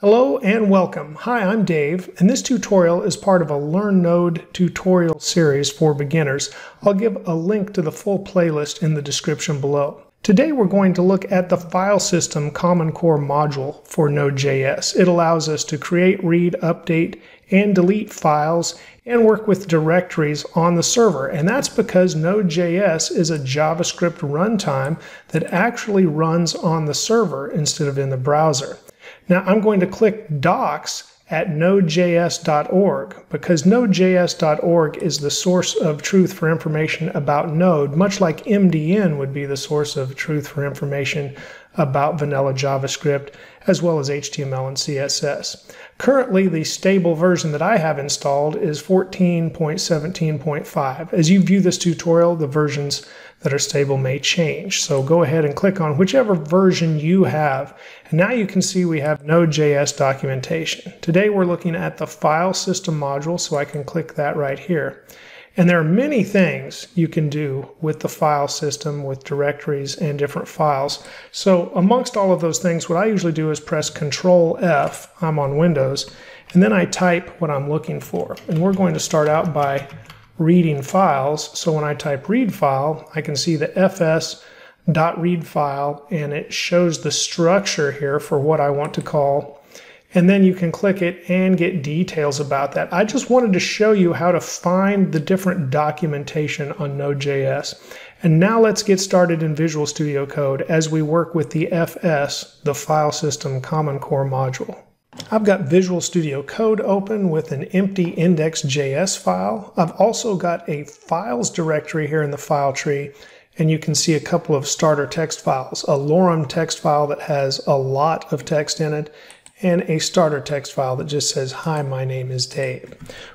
Hello and welcome. Hi, I'm Dave, and this tutorial is part of a Learn Node tutorial series for beginners. I'll give a link to the full playlist in the description below. Today we're going to look at the file system Common Core module for Node.js. It allows us to create, read, update, and delete files and work with directories on the server. And that's because Node.js is a JavaScript runtime that actually runs on the server instead of in the browser. Now I'm going to click docs at nodejs.org because nodejs.org is the source of truth for information about Node, much like MDN would be the source of truth for information about vanilla JavaScript, as well as HTML and CSS. Currently, the stable version that I have installed is 14.17.5. As you view this tutorial, the versions that are stable may change. So go ahead and click on whichever version you have. And now you can see we have Node.js documentation. Today we're looking at the file system module, so I can click that right here. And there are many things you can do with the file system, with directories and different files. So amongst all of those things, what I usually do is press Control F, I'm on Windows, and then I type what I'm looking for. And we're going to start out by reading files. So when I type read file, I can see the fs.read file, and it shows the structure here for what I want to call. And then you can click it and get details about that. I just wanted to show you how to find the different documentation on Node.js. And now let's get started in Visual Studio Code as we work with the FS, the File System Common Core module. I've got Visual Studio Code open with an empty index.js file. I've also got a files directory here in the file tree. And you can see a couple of starter text files, a Lorem text file that has a lot of text in it, and a starter text file that just says, hi, my name is Dave.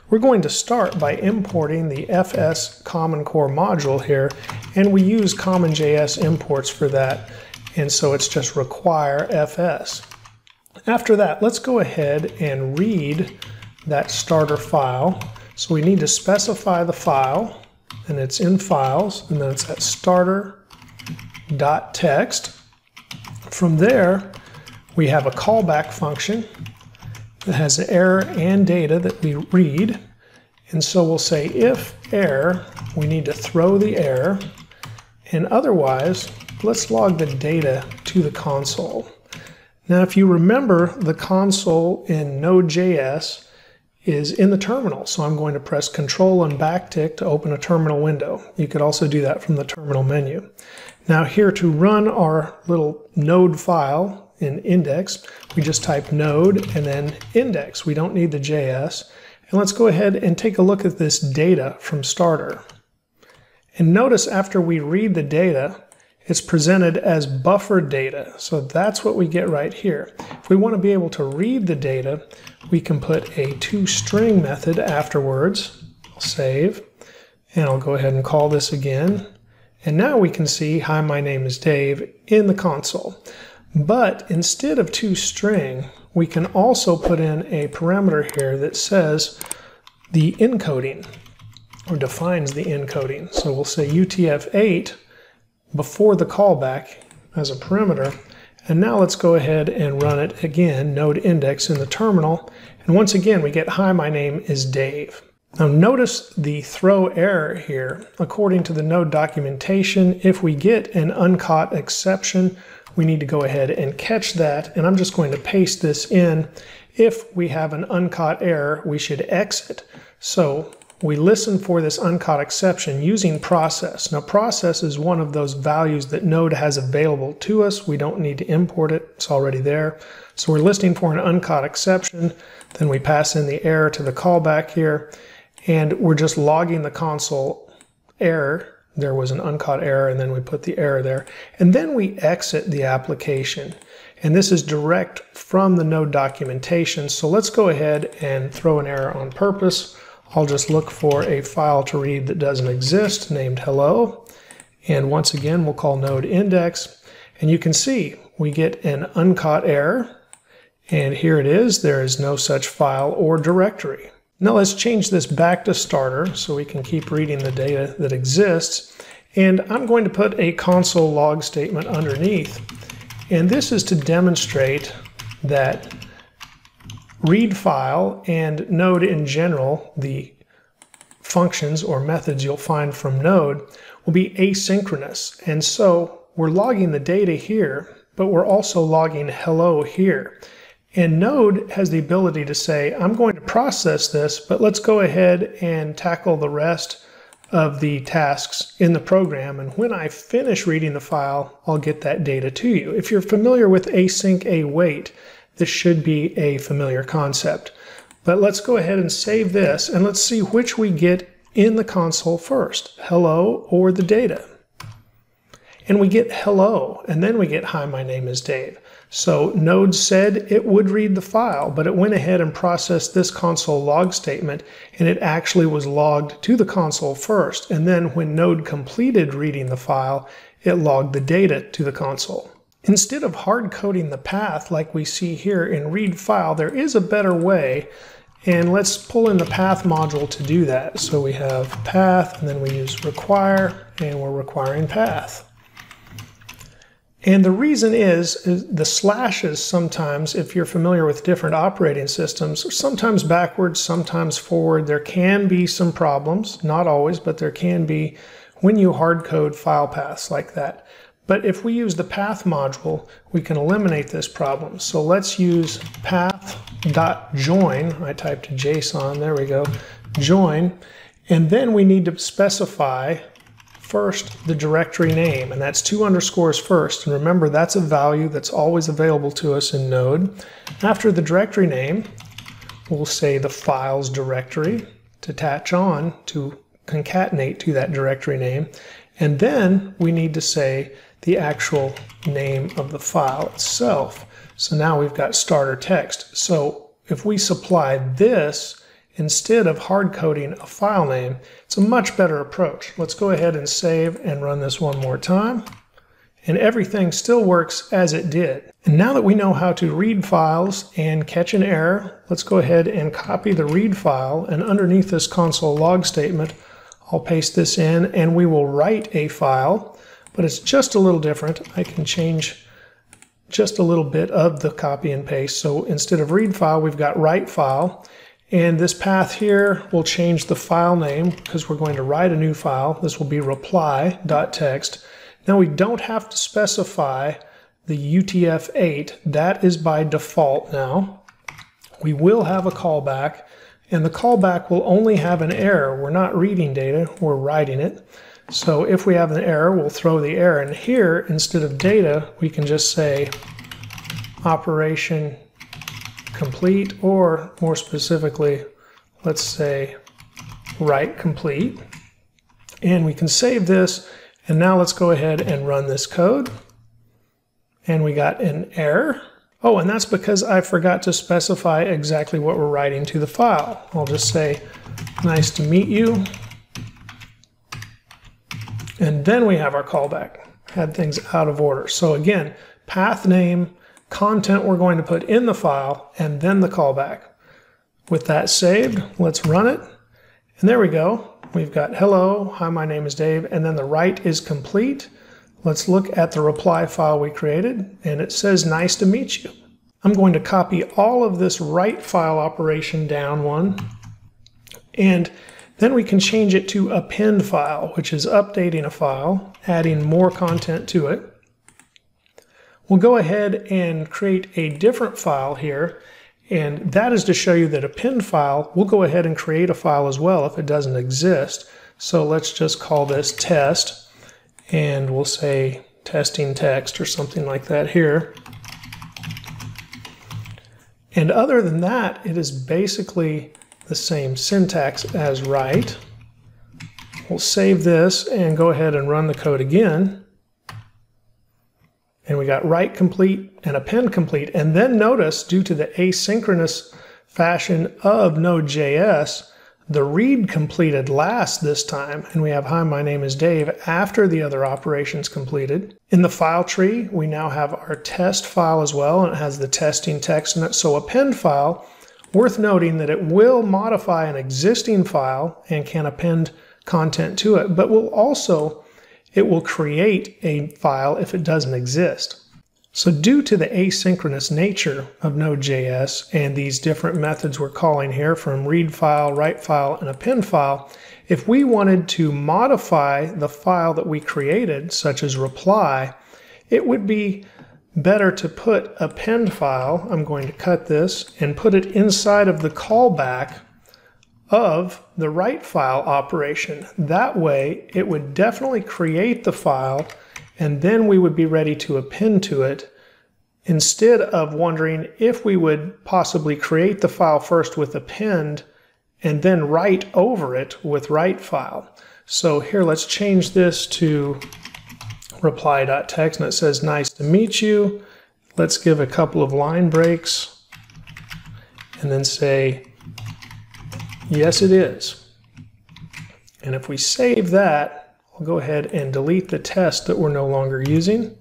We're going to start by importing the FS Common Core module here, and we use CommonJS imports for that, and so it's just require FS. After that, let's go ahead and read that starter file. So we need to specify the file, and it's in files, and then it's at starter.text. From there, we have a callback function that has an error and data that we read. And so we'll say if error, we need to throw the error. And otherwise, let's log the data to the console. Now, if you remember, the console in Node.js is in the terminal. So I'm going to press Control and backtick to open a terminal window. You could also do that from the terminal menu. Now here to run our little node file, in index, we just type node and then index. We don't need the JS. And let's go ahead and take a look at this data from starter. And notice after we read the data, it's presented as buffered data. So that's what we get right here. If we want to be able to read the data, we can put a toString method afterwards. I'll save, and I'll go ahead and call this again. And now we can see, hi, my name is Dave in the console. But instead of toString, we can also put in a parameter here that says the encoding, or defines the encoding. So we'll say UTF-8 before the callback as a parameter. And now let's go ahead and run it again, node index in the terminal. And once again, we get, hi, my name is Dave. Now notice the throw error here. According to the node documentation, if we get an uncaught exception, we need to go ahead and catch that, and I'm just going to paste this in. If we have an uncaught error, we should exit. So we listen for this uncaught exception using process. Now process is one of those values that Node has available to us. We don't need to import it, it's already there. So we're listening for an uncaught exception, then we pass in the error to the callback here, and we're just logging the console error. There was an uncaught error, and then we put the error there. And then we exit the application. And this is direct from the Node documentation. So let's go ahead and throw an error on purpose. I'll just look for a file to read that doesn't exist named hello. And once again, we'll call node index. And you can see we get an uncaught error. And here it is. There is no such file or directory. Now let's change this back to starter so we can keep reading the data that exists. And I'm going to put a console log statement underneath. And this is to demonstrate that read file and Node in general, the functions or methods you'll find from Node, will be asynchronous. And so we're logging the data here, but we're also logging hello here. And Node has the ability to say, I'm going to process this, but let's go ahead and tackle the rest of the tasks in the program. And when I finish reading the file, I'll get that data to you. If you're familiar with async await, this should be a familiar concept. But let's go ahead and save this, and let's see which we get in the console first, hello or the data. And we get hello, and then we get hi, my name is Dave. So Node said it would read the file, but it went ahead and processed this console log statement, and it actually was logged to the console first. And then when Node completed reading the file, it logged the data to the console. Instead of hard coding the path like we see here in read file, there is a better way. And let's pull in the path module to do that. So we have path, and then we use require, and we're requiring path. And the reason is the slashes sometimes, if you're familiar with different operating systems, are sometimes backwards, sometimes forward. There can be some problems, not always, but there can be when you hard code file paths like that. But if we use the path module, we can eliminate this problem. So let's use path.join. I typed JSON, there we go, join. And then we need to specify first the directory name, and that's 2 underscores first. And remember, that's a value that's always available to us in Node. After the directory name, we'll say the files directory to attach on, to concatenate to that directory name. And then we need to say the actual name of the file itself. So now we've got starter text. So if we supply this, instead of hard coding a file name, it's a much better approach. Let's go ahead and save and run this one more time. And everything still works as it did. And now that we know how to read files and catch an error, let's go ahead and copy the read file. And underneath this console log statement, I'll paste this in, and we will write a file, but it's just a little different. I can change just a little bit of the copy and paste. So instead of read file, we've got write file. And this path here will change the file name because we're going to write a new file. This will be reply.txt. Now we don't have to specify the UTF-8. That is by default now. We will have a callback, and the callback will only have an error. We're not reading data, we're writing it. So if we have an error, we'll throw the error. And here, instead of data, we can just say operation complete, or more specifically, let's say write complete. And we can save this, and now let's go ahead and run this code. And we got an error. Oh, and that's because I forgot to specify exactly what we're writing to the file. I'll just say, nice to meet you. And then we have our callback. Had things out of order. So again, path name, content we're going to put in the file, and then the callback. With that saved, let's run it. And there we go. We've got hello, hi, my name is Dave, and then the write is complete. Let's look at the reply file we created, and it says nice to meet you. I'm going to copy all of this write file operation down one, and then we can change it to append file, which is updating a file, adding more content to it. We'll go ahead and create a different file here, and that is to show you that append file, we'll go ahead and create a file as well if it doesn't exist. So let's just call this test, and we'll say testing text or something like that here. And other than that, it is basically the same syntax as write. We'll save this and go ahead and run the code again. And we got write complete and append complete. And then notice, due to the asynchronous fashion of Node.js, the read completed last this time. And we have hi, my name is Dave after the other operations completed. In the file tree, we now have our test file as well, and it has the testing text in it. So append file, worth noting that it will modify an existing file and can append content to it, but will also, it will create a file if it doesn't exist. So due to the asynchronous nature of Node.js and these different methods we're calling here from read file, write file, and append file, if we wanted to modify the file that we created, such as reply, it would be better to put append file, I'm going to cut this, and put it inside of the callback of the write file operation. That way, it would definitely create the file, and then we would be ready to append to it, instead of wondering if we would possibly create the file first with append and then write over it with write file. So here, let's change this to reply.text, and it says, nice to meet you. Let's give a couple of line breaks and then say, yes, it is. And if we save that, we'll go ahead and delete the test that we're no longer using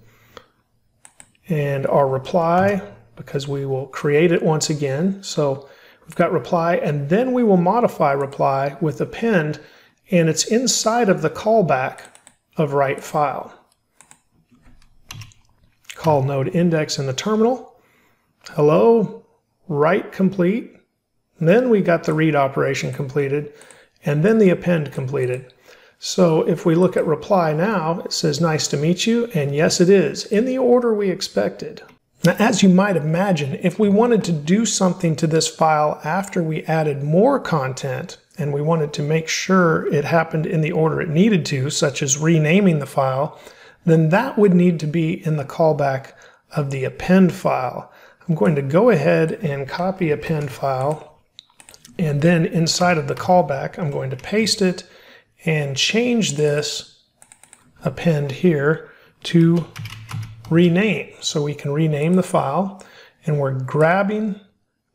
and our reply, because we will create it once again. So we've got reply, and then we will modify reply with append, and it's inside of the callback of write file. Call node index in the terminal. Hello, write complete. And then we got the read operation completed and then the append completed. So if we look at reply now, it says, nice to meet you, and yes, it is, in the order we expected. Now, as you might imagine, if we wanted to do something to this file after we added more content, and we wanted to make sure it happened in the order it needed to, such as renaming the file, then that would need to be in the callback of the append file. I'm going to go ahead and copy append file, and then inside of the callback, I'm going to paste it and change this append here to rename. So we can rename the file, and we're grabbing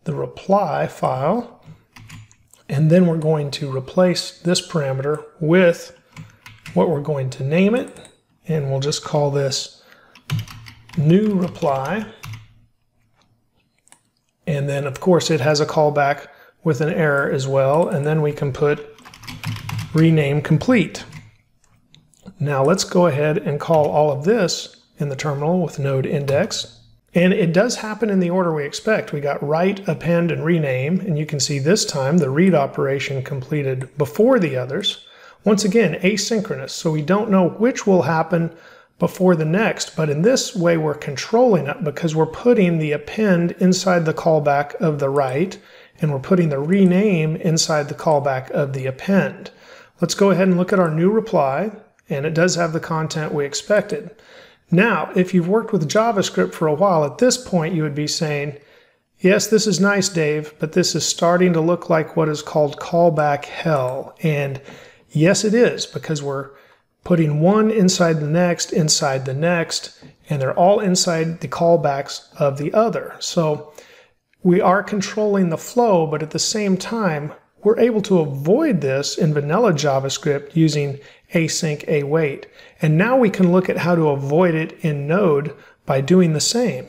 the reply file, and then we're going to replace this parameter with what we're going to name it, and we'll just call this new reply. And then of course it has a callback with an error as well, and then we can put rename complete. Now let's go ahead and call all of this in the terminal with node index. And it does happen in the order we expect. We got write, append, and rename. And you can see this time the read operation completed before the others. Once again, asynchronous. So we don't know which will happen before the next. But in this way, we're controlling it because we're putting the append inside the callback of the write, and we're putting the rename inside the callback of the append. Let's go ahead and look at our new reply, and it does have the content we expected. Now, if you've worked with JavaScript for a while, at this point you would be saying, yes, this is nice, Dave, but this is starting to look like what is called callback hell. And yes, it is, because we're putting one inside the next, and they're all inside the callbacks of the other. So we are controlling the flow, but at the same time, we're able to avoid this in vanilla JavaScript using async await. And now we can look at how to avoid it in Node by doing the same.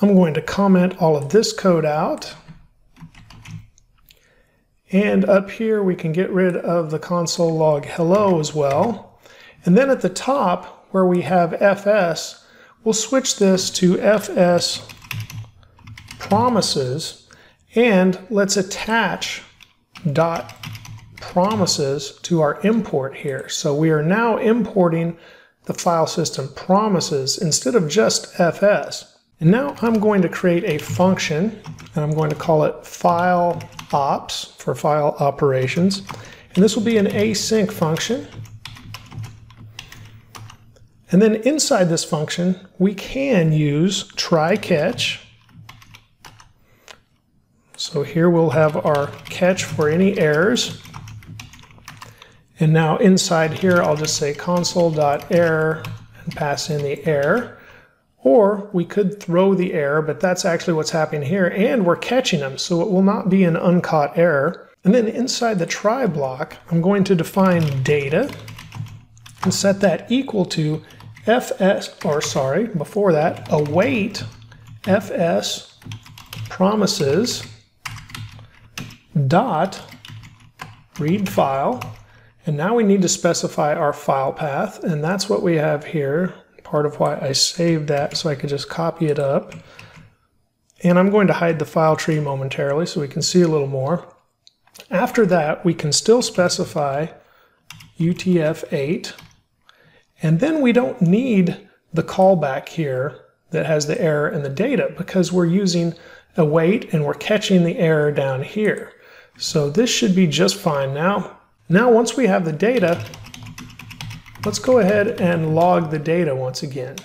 I'm going to comment all of this code out. And up here, we can get rid of the console log hello as well. And then at the top, where we have fs, we'll switch this to fs.promises, and let's attach .promises to our import here. So we are now importing the file system promises instead of just fs. And now I'm going to create a function, and I'm going to call it file ops for file operations. And this will be an async function. And then inside this function, we can use try catch. So here we'll have our catch for any errors. And now inside here, I'll just say console.error and pass in the error. Or we could throw the error, but that's actually what's happening here. And we're catching them, so it will not be an uncaught error. And then inside the try block, I'm going to define data and set that equal to await fs promises .read file, and now we need to specify our file path, and that's what we have here, part of why I saved that, so I could just copy it up. And I'm going to hide the file tree momentarily so we can see a little more. After that, we can still specify UTF-8, and then we don't need the callback here that has the error in the data, because we're using await and we're catching the error down here. So this should be just fine now. Now once we have the data, let's go ahead and log the data once again.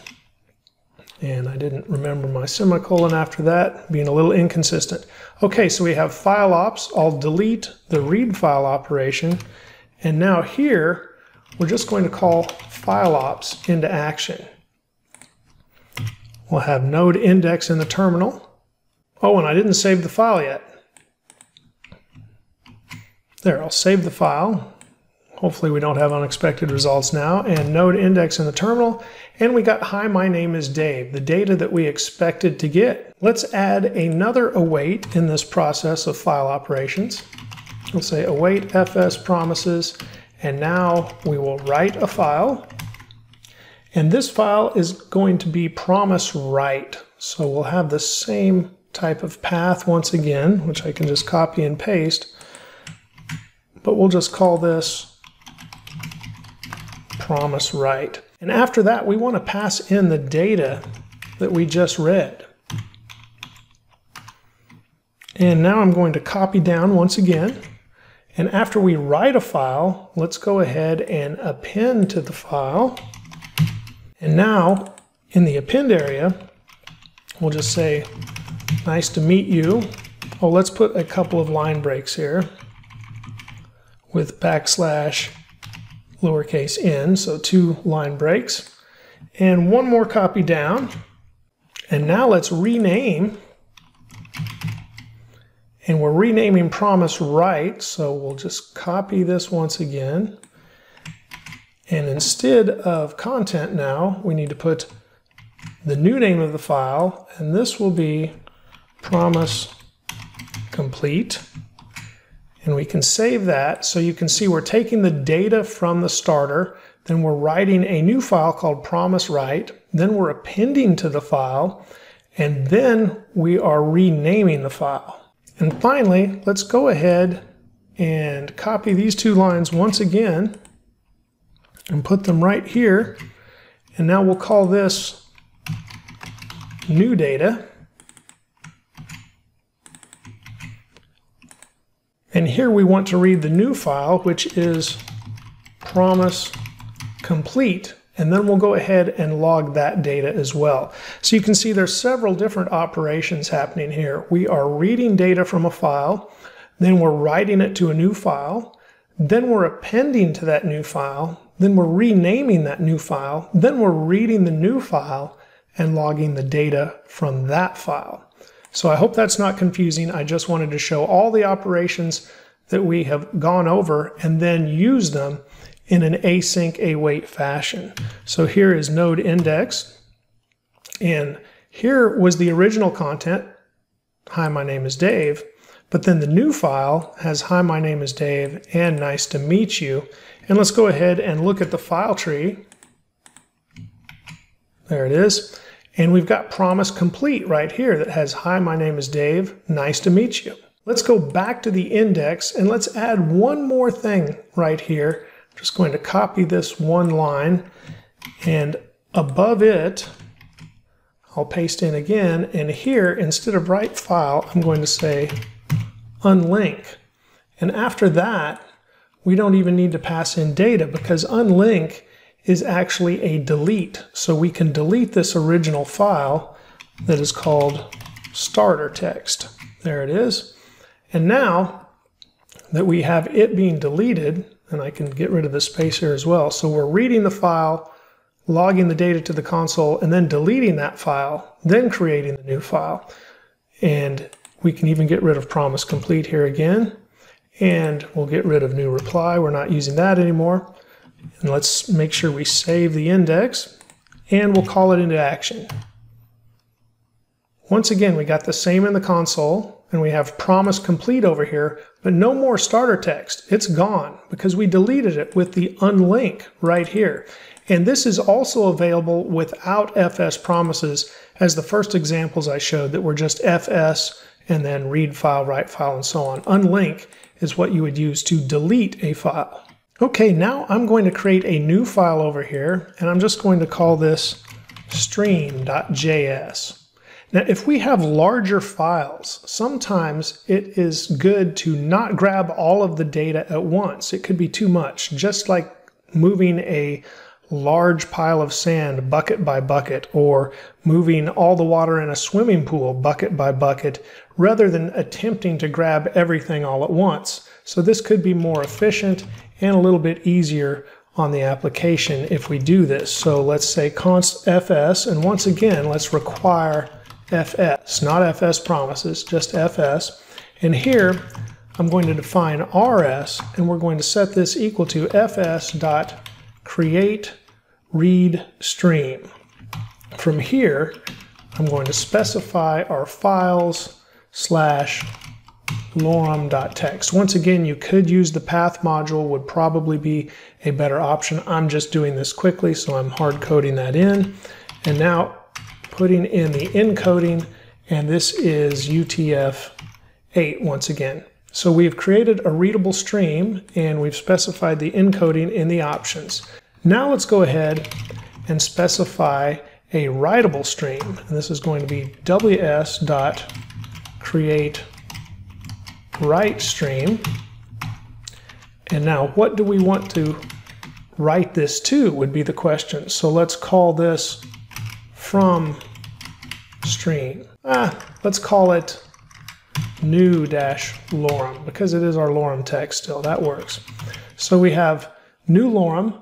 And I didn't remember my semicolon after that, being a little inconsistent. Okay, so we have file ops. I'll delete the read file operation. And now here, we're just going to call file ops into action. We'll have node index in the terminal. Oh, and I didn't save the file yet. There, I'll save the file. Hopefully we don't have unexpected results now. And node index in the terminal. And we got hi, my name is Dave, the data that we expected to get. Let's add another await in this process of file operations. We'll say await fs.promises. And now we will write a file. And this file is going to be promise write. So we'll have the same type of path once again, which I can just copy and paste. But we'll just call this promise write. And after that, we want to pass in the data that we just read. And now I'm going to copy down once again. And after we write a file, let's go ahead and append to the file. And now in the append area, we'll just say, nice to meet you. Oh, let's put a couple of line breaks here with backslash lowercase n, so 2 line breaks. And one more copy down. And now let's rename. And we're renaming promise write, so we'll just copy this once again. And instead of content now, we need to put the new name of the file, and this will be promise complete. And we can save that, so you can see we're taking the data from the starter, then we're writing a new file called promise write, then we're appending to the file, and then we are renaming the file. And finally, let's go ahead and copy these 2 lines once again and put them right here. And now we'll call this new data. And here we want to read the new file, which is promise complete. And then we'll go ahead and log that data as well. So you can see there's several different operations happening here. We are reading data from a file, then we're writing it to a new file, then we're appending to that new file, then we're renaming that new file, then we're reading the new file and logging the data from that file. So I hope that's not confusing. I just wanted to show all the operations that we have gone over and then use them in an async await fashion. So here is node index. And here was the original content, hi, my name is Dave. But then the new file has hi, my name is Dave and nice to meet you. And let's go ahead and look at the file tree. There it is. And we've got promise complete right here that has, hi, my name is Dave, nice to meet you. Let's go back to the index and let's add one more thing right here. I'm just going to copy this one line and above it, I'll paste in again. And here, instead of write file, I'm going to say unlink. And after that, we don't even need to pass in data because unlink is actually a delete. So we can delete this original file that is called starter text. There it is. And now that we have it being deleted, and I can get rid of the space here as well. So we're reading the file, logging the data to the console, and then deleting that file, then creating the new file. And we can even get rid of promise complete here again. And we'll get rid of new reply. We're not using that anymore. And let's make sure we save the index and we'll call it into action. Once again, we got the same in the console and we have promise complete over here, but no more starter text. It's gone because we deleted it with the unlink right here. And this is also available without fs.promises as the first examples I showed that were just fs and then read file, write file, and so on. Unlink is what you would use to delete a file. Okay, now I'm going to create a new file over here, and I'm just going to call this stream.js. Now, if we have larger files, sometimes it is good to not grab all of the data at once. It could be too much, just like moving a large pile of sand bucket by bucket, or moving all the water in a swimming pool bucket by bucket, rather than attempting to grab everything all at once. So this could be more efficient and a little bit easier on the application if we do this. So let's say const fs, and once again, let's require fs, not fs.promises, just fs. And here I'm going to define rs, and we're going to set this equal to fs.createWriteStream. From here, I'm going to specify our files / lorem.txt. Once again, you could use the path module, would probably be a better option. I'm just doing this quickly, so I'm hard coding that in. And now putting in the encoding, and this is UTF-8 once again. So we've created a readable stream, and we've specified the encoding in the options. Now let's go ahead and specify a writable stream. And this is going to be ws.createWriteStream. And now what do we want to write this to would be the question. So let's call this from stream. Let's call it new-lorem, because it is our lorem text still. That works. So we have new lorem,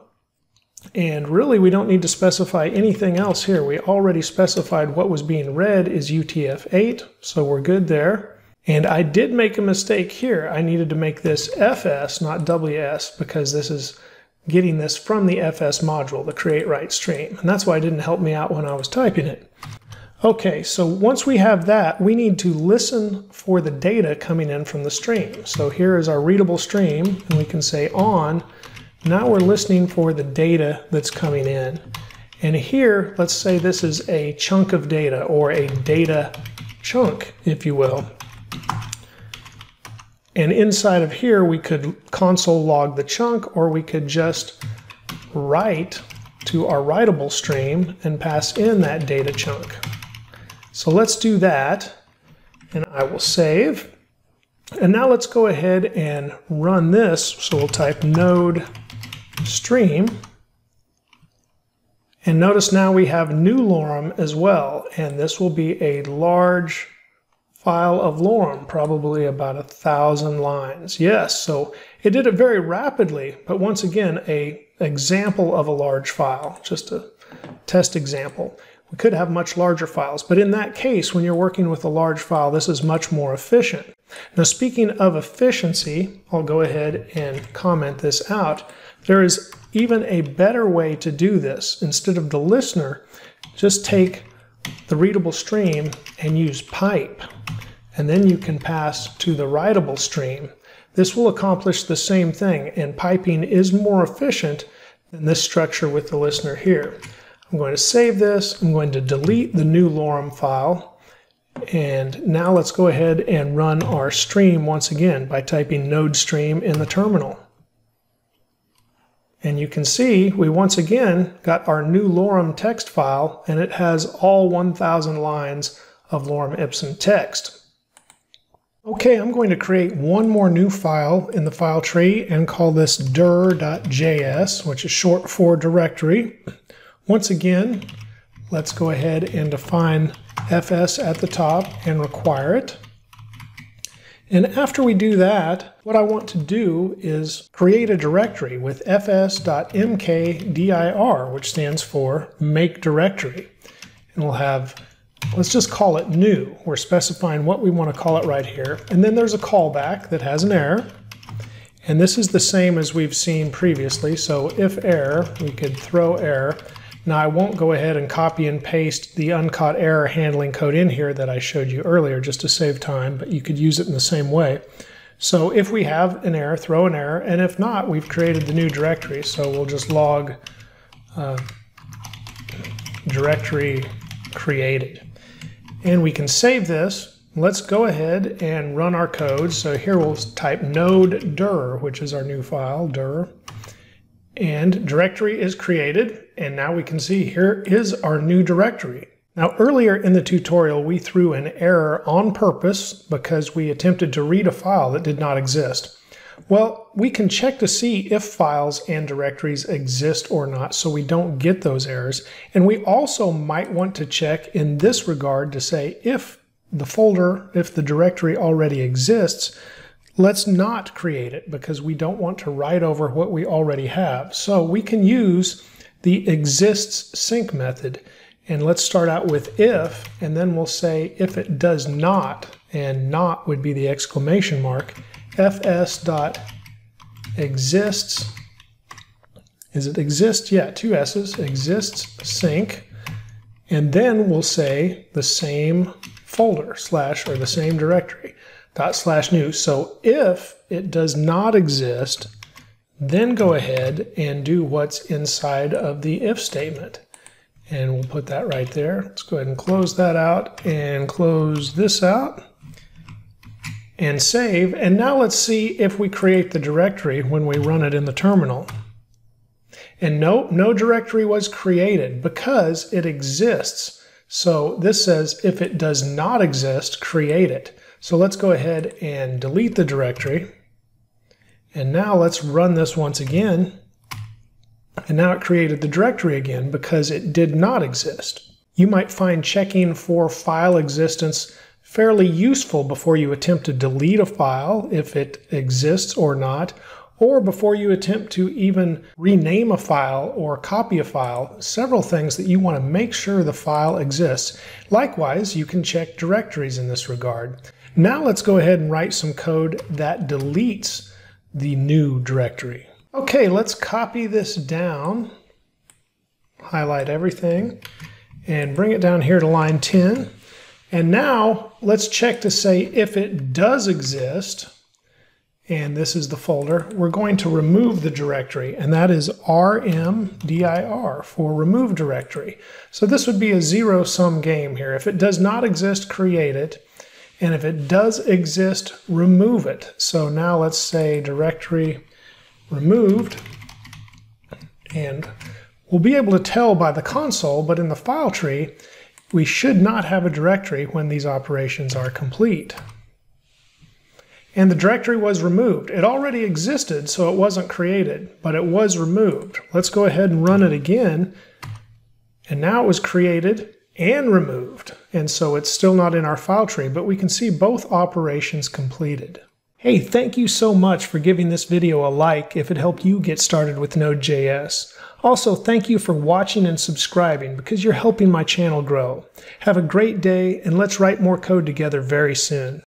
and really we don't need to specify anything else here. We already specified what was being read is UTF-8, so we're good there. And I did make a mistake here. I needed to make this fs, not ws, because this is getting this from the fs module, the create write stream. And that's why it didn't help me out when I was typing it. Okay, so once we have that, we need to listen for the data coming in from the stream. So here is our readable stream, and we can say on. Now we're listening for the data that's coming in. And here, let's say this is a chunk of data, or a data chunk, if you will. And inside of here, we could console log the chunk, or we could just write to our writable stream and pass in that data chunk. So let's do that, and I will save. And now let's go ahead and run this. So we'll type node stream. And notice now we have new lorem as well, and this will be a large file of lorem, probably about 1,000 lines. Yes, so it did it very rapidly, but once again, a example of a large file, just a test example. We could have much larger files, but in that case, when you're working with a large file, this is much more efficient. Now, speaking of efficiency, I'll go ahead and comment this out. There is even a better way to do this. Instead of the listener, just take the readable stream and use pipe, and then you can pass to the writable stream. This will accomplish the same thing, and piping is more efficient than this structure with the listener here. I'm going to save this. I'm going to delete the new lorem file. And now let's go ahead and run our stream once again by typing node stream in the terminal. And you can see we once again got our new lorem text file, and it has all 1,000 lines of lorem ipsum text. Okay, I'm going to create one more new file in the file tree and call this dir.js, which is short for directory. Once again, let's go ahead and define fs at the top and require it. And after we do that, what I want to do is create a directory with fs.mkdir, which stands for make directory. And we'll have, let's just call it new. We're specifying what we want to call it right here. And then there's a callback that has an error. And this is the same as we've seen previously. So if error, we could throw error. Now I won't go ahead and copy and paste the uncaught error handling code in here that I showed you earlier just to save time, but you could use it in the same way. So if we have an error, throw an error. And if not, we've created the new directory. So we'll just log directory created. And we can save this. Let's go ahead and run our code. So here we'll type nodejdir, which is our new file, dir. And directory is created. And now we can see here is our new directory. Now earlier in the tutorial, we threw an error on purpose because we attempted to read a file that did not exist. Well, we can check to see if files and directories exist or not so we don't get those errors. And we also might want to check in this regard to say if the folder, if the directory already exists, let's not create it because we don't want to write over what we already have. So we can use the existsSync method. And let's start out with if, and then we'll say if it does not, and not would be the exclamation mark, fs.exists, is it exists? Yeah, two S's, existsSync, and then we'll say the same folder, slash, or the same directory, /new. So if it does not exist, then go ahead and do what's inside of the if statement. And we'll put that right there. Let's go ahead and close that out and close this out and save. And now let's see if we create the directory when we run it in the terminal. And nope, no directory was created because it exists. So this says if it does not exist, create it. So let's go ahead and delete the directory. And now let's run this once again. And now it created the directory again because it did not exist. You might find checking for file existence fairly useful before you attempt to delete a file if it exists or not, or before you attempt to even rename a file or copy a file, several things that you want to make sure the file exists. Likewise, you can check directories in this regard. Now let's go ahead and write some code that deletes the new directory. Okay, let's copy this down, highlight everything, and bring it down here to line 10. And now let's check to say if it does exist, and this is the folder, we're going to remove the directory, and that is rmdir for remove directory. So this would be a zero-sum game here. If it does not exist, create it. And if it does exist, remove it. So now let's say directory removed, and we'll be able to tell by the console, but in the file tree, we should not have a directory when these operations are complete. And the directory was removed. It already existed, so it wasn't created, but it was removed. Let's go ahead and run it again, and now it was created and removed, and so it's still not in our file tree, but we can see both operations completed. Hey, thank you so much for giving this video a like if it helped you get started with Node.js. Also, thank you for watching and subscribing because you're helping my channel grow. Have a great day, and let's write more code together very soon.